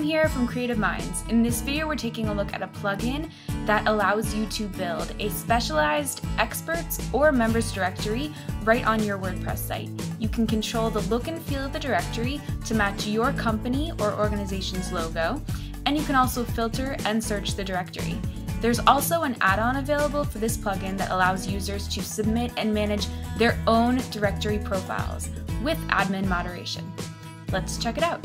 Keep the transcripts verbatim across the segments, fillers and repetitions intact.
I'm here from Creative Minds. In this video, we're taking a look at a plugin that allows you to build a specialized experts or members directory right on your WordPress site. You can control the look and feel of the directory to match your company or organization's logo, and you can also filter and search the directory. There's also an add-on available for this plugin that allows users to submit and manage their own directory profiles with admin moderation. Let's check it out.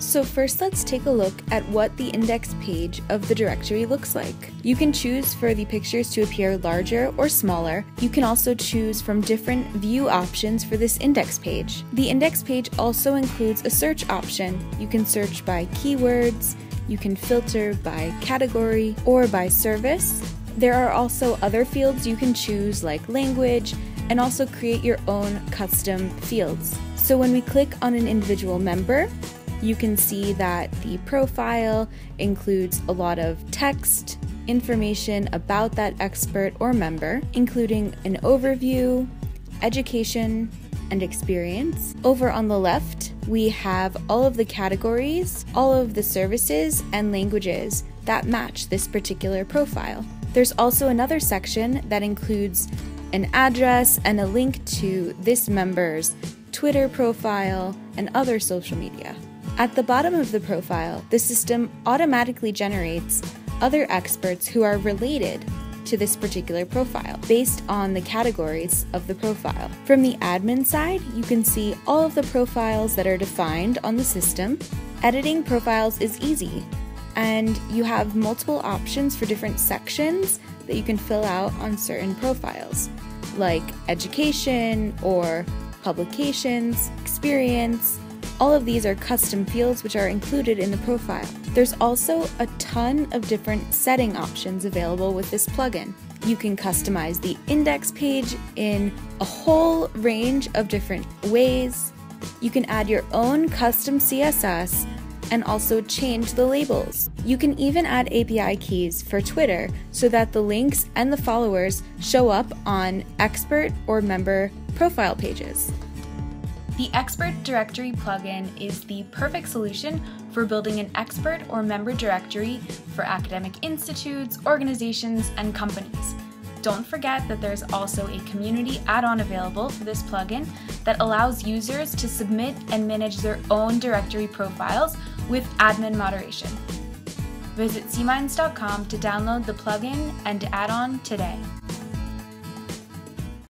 So first, let's take a look at what the index page of the directory looks like. You can choose for the pictures to appear larger or smaller. You can also choose from different view options for this index page. The index page also includes a search option. You can search by keywords, you can filter by category or by service. There are also other fields you can choose, like language, and also create your own custom fields. So when we click on an individual member, you can see that the profile includes a lot of text, information about that expert or member, including an overview, education, and experience. Over on the left, we have all of the categories, all of the services and languages that match this particular profile. There's also another section that includes an address and a link to this member's Twitter profile and other social media. At the bottom of the profile, the system automatically generates other experts who are related to this particular profile based on the categories of the profile. From the admin side, you can see all of the profiles that are defined on the system. Editing profiles is easy, and you have multiple options for different sections that you can fill out on certain profiles, like education or publications, experience. All of these are custom fields which are included in the profile. There's also a ton of different setting options available with this plugin. You can customize the index page in a whole range of different ways. You can add your own custom C S S and also change the labels. You can even add A P I keys for Twitter so that the links and the followers show up on expert or member profile pages. The Expert Directory plugin is the perfect solution for building an expert or member directory for academic institutes, organizations, and companies. Don't forget that there's also a community add-on available for this plugin that allows users to submit and manage their own directory profiles with admin moderation. Visit c minds dot com to download the plugin and add-on today.